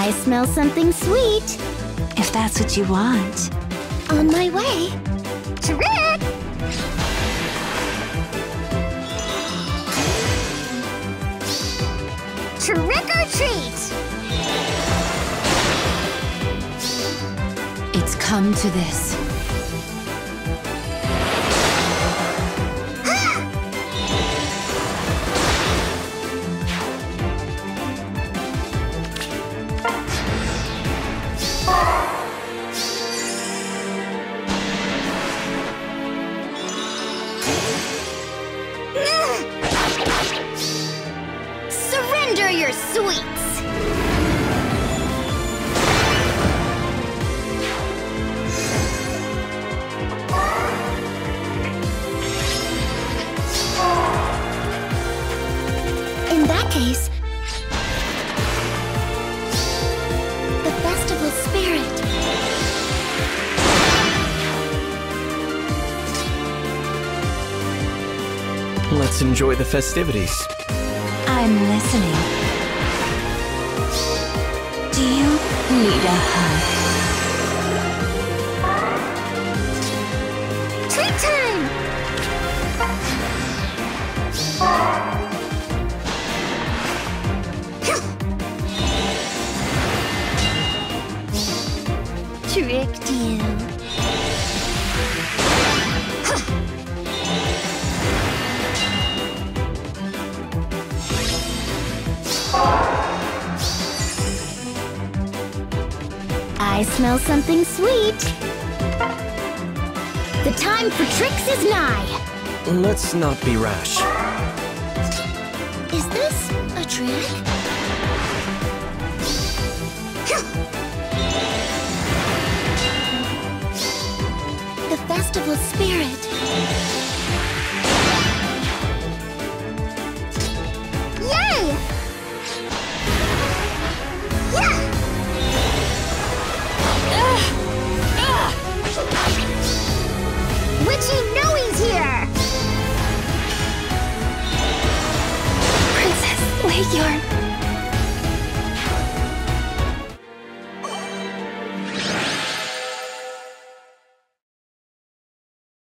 I smell something sweet. If that's what you want. On my way. Trick! Trick or treat! It's come to this. Surrender your sweets! In that case, the festival spirit. Let's enjoy the festivities. I'm listening. Do you need a hug? Treat time! Tricked you. I smell something sweet. The time for tricks is nigh. Let's not be rash. Is this a trick? The festival spirit. Yay! Witchy Noe's here! Princess, wait your...